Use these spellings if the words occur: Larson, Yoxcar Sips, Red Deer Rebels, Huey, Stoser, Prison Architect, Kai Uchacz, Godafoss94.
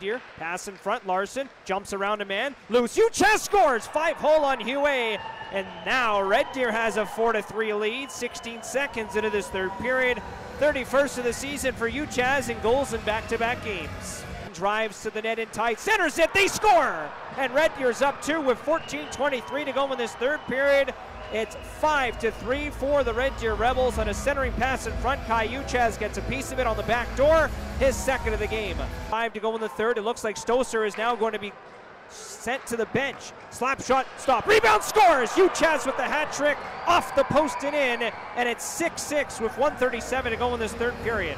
Deer, pass in front, Larson jumps around a man, loose, Uchacz scores, 5-hole on Huey, and now Red Deer has a 4-3 lead, 16 seconds into this third period, 31st of the season for Uchacz in goals in back-to-back games. Drives to the net in tight, centers it, they score! And Red Deer's up 2 with 14:23 to go in this third period. It's 5-3 for the Red Deer Rebels on a centering pass in front. Kai Uchacz gets a piece of it on the back door, his second of the game. 5 to go in the third. It looks like Stoser is now going to be sent to the bench. Slap shot, stop, rebound, scores! Uchacz with the hat trick, off the post and in, and it's 6-6 with 1:37 to go in this third period.